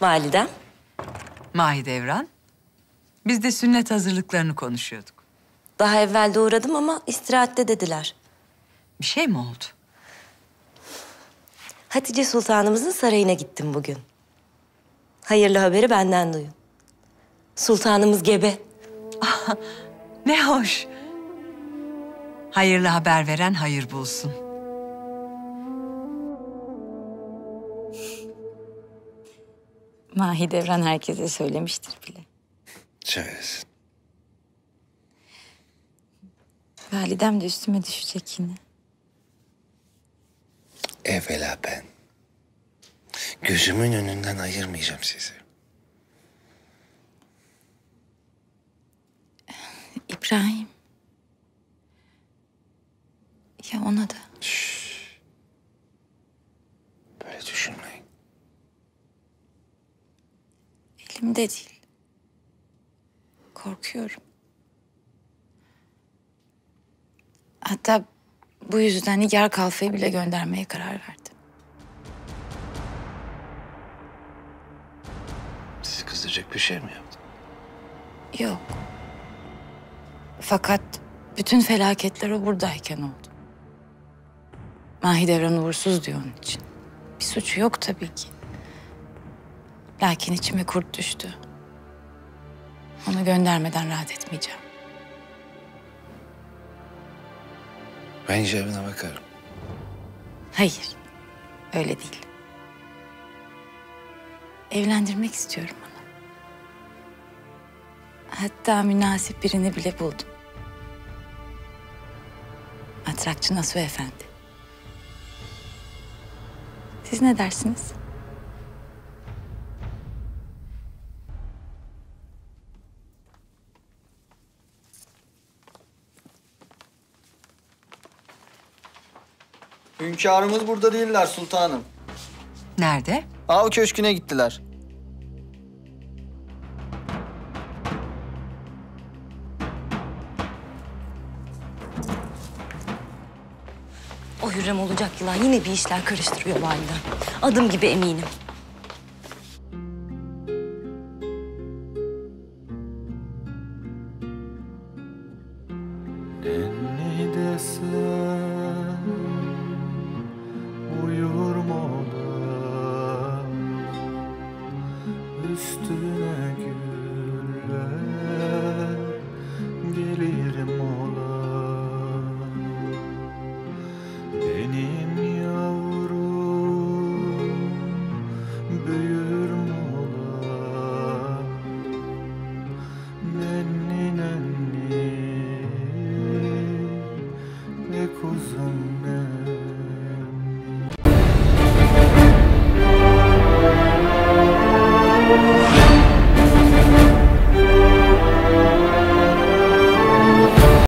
Validem. Mahidevran. Biz de sünnet hazırlıklarını konuşuyorduk. Daha evvel de uğradım ama istirahatte dediler. Bir şey mi oldu? Hatice Sultanımızın sarayına gittim bugün. Hayırlı haberi benden duyun. Sultanımız gebe. Ne hoş. Hayırlı haber veren hayır bulsun. Mahidevran herkese söylemiştir bile. Söylesin. Validem de üstüme düşecek yine. Evvela ben. Gözümün önünden ayırmayacağım sizi. İbrahim. Ya ona da. Şşş. Böyle düşünmeyin. Elimde değil. Korkuyorum. Hatta bu yüzden Nigar Kalfa'yı bile göndermeye karar verdim. Sizi kızdıracak bir şey mi yaptım? Yok. Fakat bütün felaketler o buradayken oldu. Mahidevran uğursuz diyor onun için. Bir suçu yok tabii ki. Lakin içime kurt düştü. Onu göndermeden rahat etmeyeceğim. Ben icabına bakarım. Hayır, öyle değil. Evlendirmek istiyorum onu. Hatta münasip birini bile buldum. Matrakçı Nasuh Efendi. Siz ne dersiniz? Hünkârımız burada değiller sultanım. Nerede? Av köşküne gittiler. O Hürrem olacak yılan yine bir işler karıştırıyor validem. Adım gibi eminim.